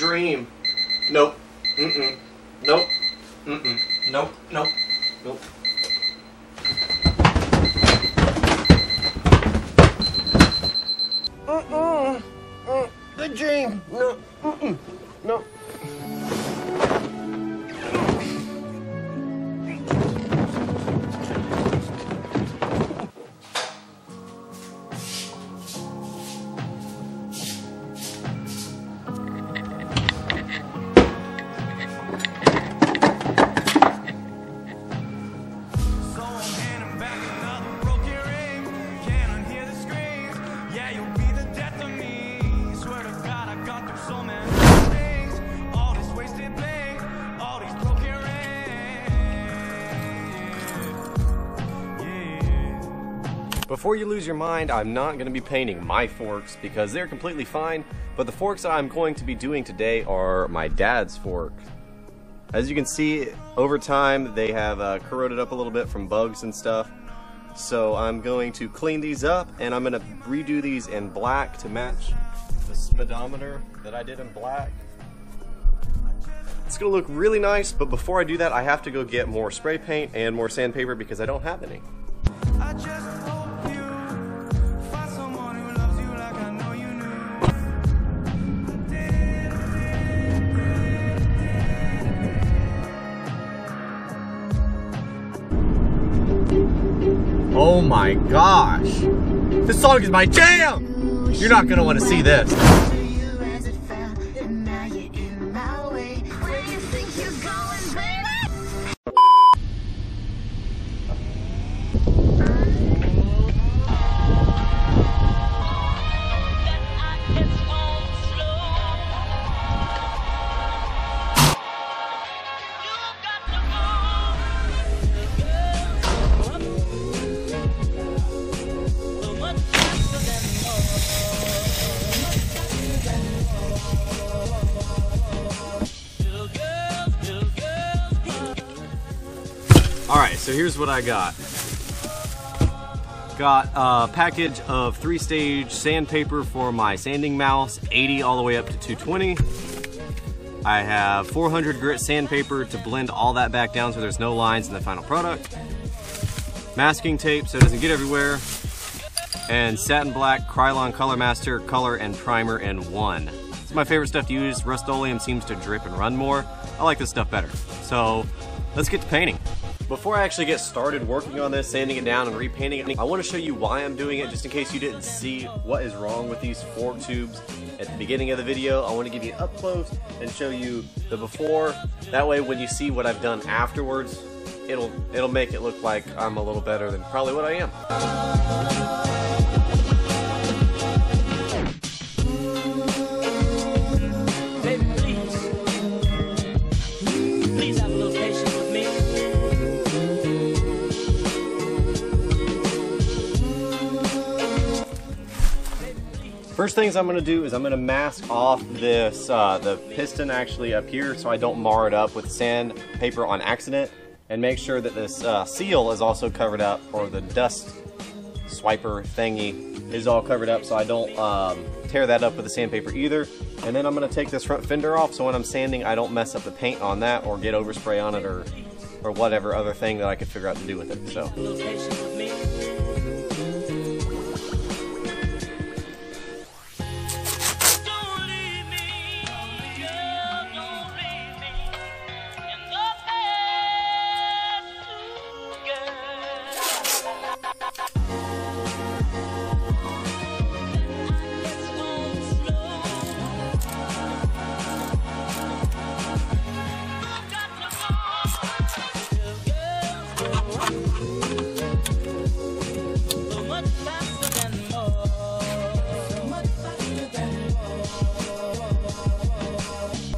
dream. Nope. Mm-mm. Nope. Mm-mm. Nope. Nope. Nope. Mm-mm. Good dream. No. Mm-mm. No. Before you lose your mind, I'm not going to be painting my forks because they're completely fine, but the forks I'm going to be doing today are my dad's fork. As you can see, over time they have corroded up a little bit from bugs and stuff, so I'm going to clean these up and I'm going to redo these in black to match the speedometer that I did in black. It's going to look really nice, but before I do that I have to go get more spray paint and more sandpaper because I don't have any. Oh my gosh, this song is my jam! You're not gonna wanna see this. Alright, so here's what I got. Got a package of 3-stage sandpaper for my sanding mouse, 80 all the way up to 220. I have 400 grit sandpaper to blend all that back down so there's no lines in the final product. Masking tape so it doesn't get everywhere. And satin black Krylon Color Master color and primer in one. It's my favorite stuff to use. Rust-Oleum seems to drip and run more. I like this stuff better. So let's get to painting. Before I actually get started working on this, sanding it down and repainting it, I want to show you why I'm doing it just in case you didn't see what is wrong with these fork tubes at the beginning of the video. I want to give you up close and show you the before. That way when you see what I've done afterwards, it'll make it look like I'm a little better than probably what I am. First things I'm going to do is I'm going to mask off this the piston actually up here so I don't mar it up with sandpaper on accident, and make sure that this seal is also covered up, or the dust swiper thingy is all covered up so I don't tear that up with the sandpaper either. And then I'm going to take this front fender off so when I'm sanding I don't mess up the paint on that or get overspray on it or whatever other thing that I could figure out to do with it. So.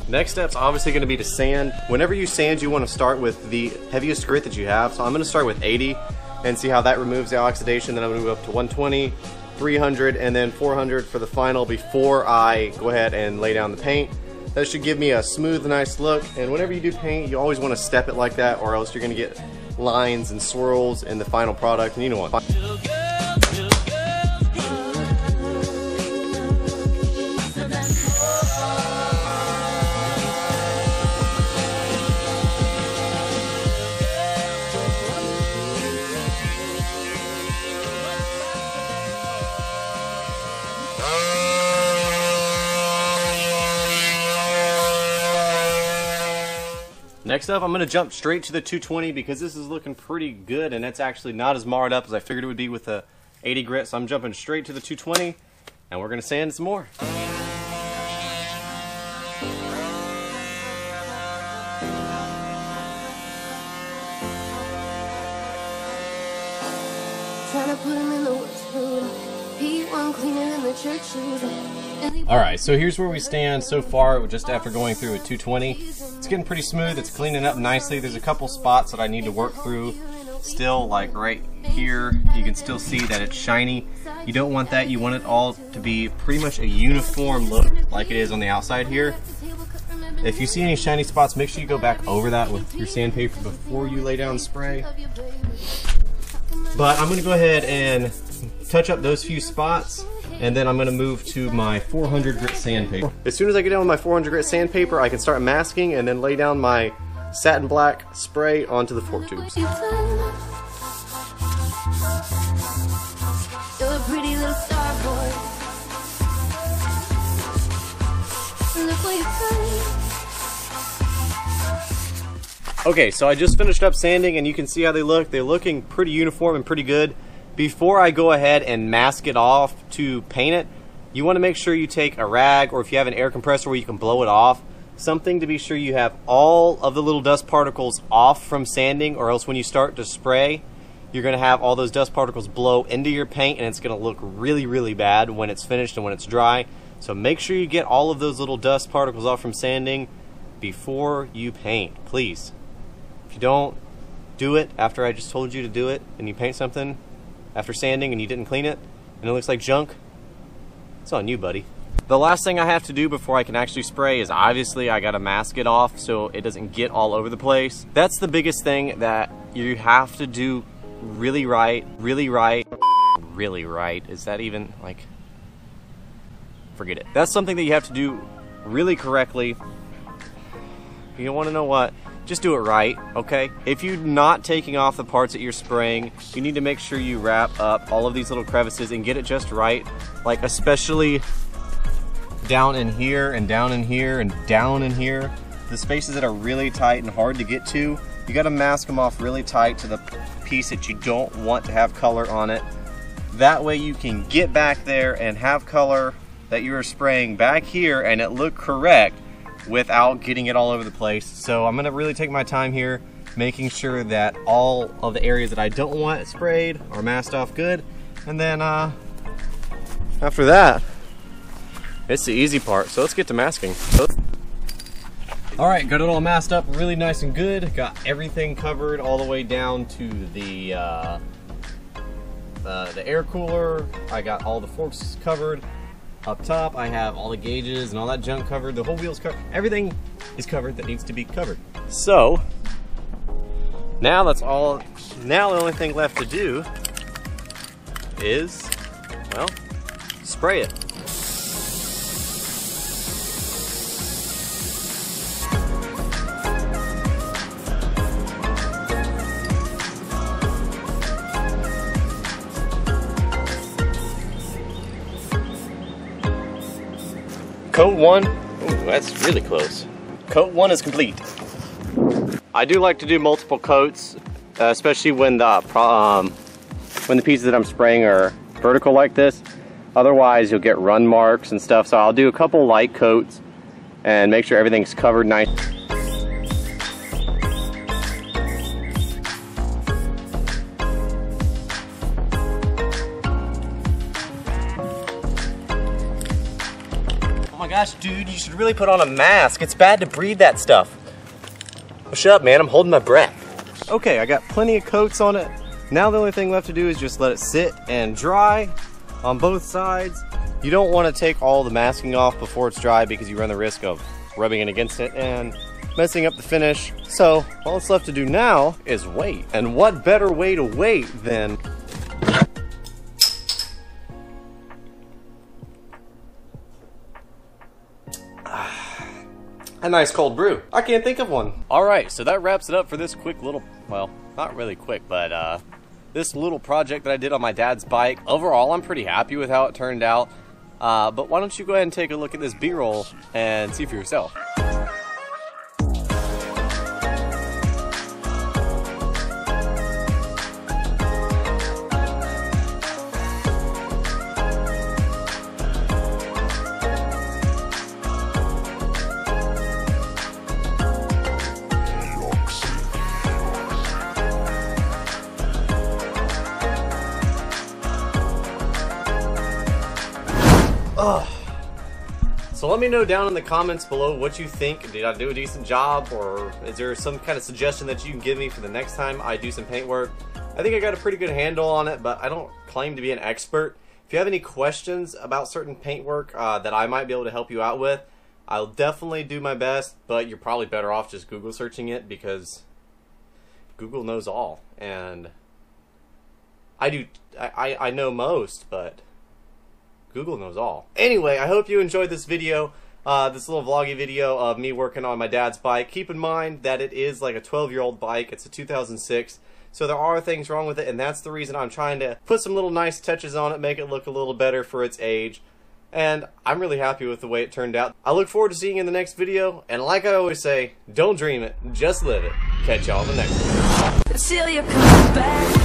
Next step's obviously going to be to sand. Whenever you sand, you want to start with the heaviest grit that you have. So I'm going to start with 80 and see how that removes the oxidation. Then I'm going to move up to 120, 300, and then 400 for the final before I go ahead and lay down the paint. That should give me a smooth, nice look. And whenever you do paint, you always want to step it like that or else you're going to get lines and swirls in the final product, and you don't want. Next up, I'm going to jump straight to the 220 because this is looking pretty good, and it's actually not as marred up as I figured it would be with the 80 grit. So I'm jumping straight to the 220, and we're going to sand some more. Alright, so here's where we stand so far, just after going through a 220. It's getting pretty smooth, it's cleaning up nicely. There's a couple spots that I need to work through still, like right here. You can still see that it's shiny. You don't want that, you want it all to be pretty much a uniform look like it is on the outside here. If you see any shiny spots, make sure you go back over that with your sandpaper before you lay down spray. But I'm going to go ahead and touch up those few spots, and then I'm going to move to my 400 grit sandpaper. As soon as I get down with my 400 grit sandpaper, I can start masking and then lay down my satin black spray onto the fork tubes. Okay, so I just finished up sanding, and you can see how they look. They're looking pretty uniform and pretty good. Before I go ahead and mask it off to paint it, you want to make sure you take a rag, or if you have an air compressor where you can blow it off, something to be sure you have all of the little dust particles off from sanding, or else when you start to spray, you're going to have all those dust particles blow into your paint, and it's going to look really, really bad when it's finished and when it's dry. So make sure you get all of those little dust particles off from sanding before you paint, please. If you don't do it after I just told you to do it, and you paint something after sanding and you didn't clean it and it looks like junk, it's on you, buddy. The last thing I have to do before I can actually spray is obviously I gotta mask it off so it doesn't get all over the place. That's the biggest thing that you have to do really right. Is that even, like, forget it. That's something that you have to do really correctly. You don't want to know what? Just do it right, okay? If you're not taking off the parts that you're spraying, you need to make sure you wrap up all of these little crevices and get it just right, like especially down in here and down in here and down in here. The spaces that are really tight and hard to get to, you gotta mask them off really tight to the piece that you don't want to have color on it. That way you can get back there and have color that you were spraying back here and it look correct, without getting it all over the place. So I'm gonna really take my time here, making sure that all of the areas that I don't want sprayed are masked off good. And then after that, it's the easy part. So let's get to masking. All right, got it all masked up really nice and good. Got everything covered all the way down to the air cooler. I got all the forks covered. Up top, I have all the gauges and all that junk covered, the whole wheel's covered, everything is covered that needs to be covered. So, now that's all, now the only thing left to do is, well, spray it. Coat one, ooh, that's really close. Coat one is complete. I do like to do multiple coats, especially when the pieces that I'm spraying are vertical like this. Otherwise, you'll get run marks and stuff. So I'll do a couple light coats and make sure everything's covered nice. Gosh, dude, you should really put on a mask. It's bad to breathe that stuff. What's up, man? I'm holding my breath. Okay, I got plenty of coats on it. Now the only thing left to do is just let it sit and dry on both sides. You don't want to take all the masking off before it's dry because you run the risk of rubbing it against it and messing up the finish. So all that's left to do now is wait. And what better way to wait than... a nice cold brew. I can't think of one. All right, so that wraps it up for this quick little, well, not really quick, but this little project that I did on my dad's bike. Overall, I'm pretty happy with how it turned out, but why don't you go ahead and take a look at this B-roll and see for yourself. Ugh. So let me know down in the comments below what you think. Did I do a decent job, or is there some kind of suggestion that you can give me for the next time I do some paint work? I think I got a pretty good handle on it, but I don't claim to be an expert. If you have any questions about certain paintwork that I might be able to help you out with, I'll definitely do my best, but you're probably better off just Google searching it, because Google knows all, and I know most, but Google knows all. Anyway, I hope you enjoyed this video, this little vloggy video of me working on my dad's bike. Keep in mind that it is like a 12-year-old bike. It's a 2006. So there are things wrong with it, and that's the reason I'm trying to put some little nice touches on it, make it look a little better for its age. And I'm really happy with the way it turned out. I look forward to seeing you in the next video, and like I always say, don't dream it, just live it. Catch y'all in the next one.